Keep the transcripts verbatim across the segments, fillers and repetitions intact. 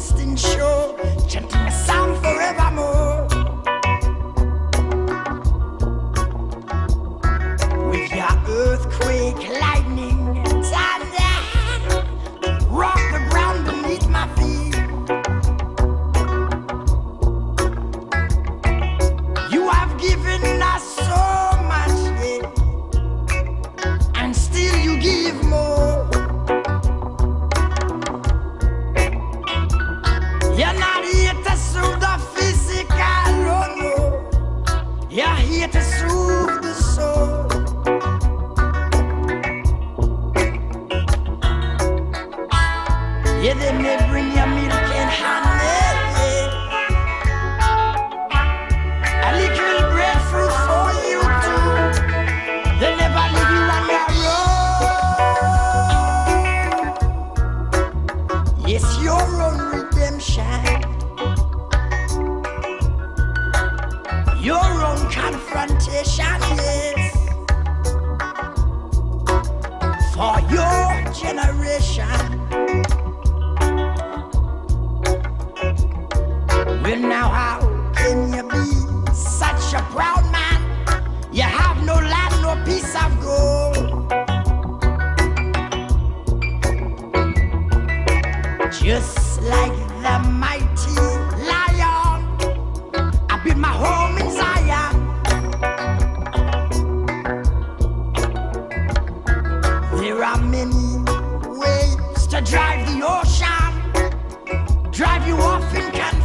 eastern shore, gentle sound forevermore. With your earthquake, lightning, and thunder, rock the ground beneath my feet. You have given us so much, yeah, and still you give more. You're not here to soothe the physical, oh no. You're here to soothe the soul. Yeah, they may bring you milk and honey, yeah. A little breadfruit for you too. They never leave you on your road. Yes, your own redemption, your own confrontation, yes, for your generation. Now how can you be such a proud man? You have no land, no piece of gold. Just like the mighty lion, I built my home in Zion. There are many ways to drive the ocean, drive you off in confusion.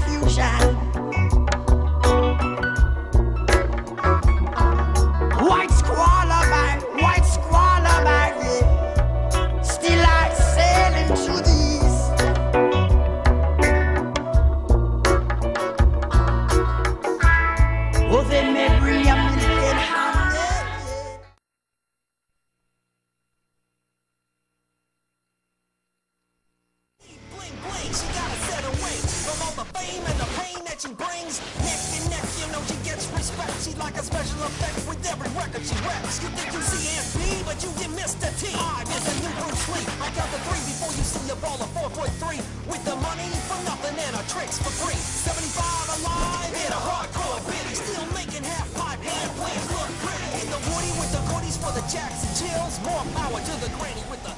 She got a set of wings from all the fame and the pain that she brings. Neck and neck, you know she gets respect. She's like a special effect with every record she reps. You think you see M P, but you get Mister T. I is a new Bruce Lee. I got the three before you see a ball of four point three. With the money for nothing and our tricks for free. seventy-five alive in a hardcore bitty. Still making half pipe and playing look pretty. In the Woody with the goodies for the jacks and chills. More power to the granny with the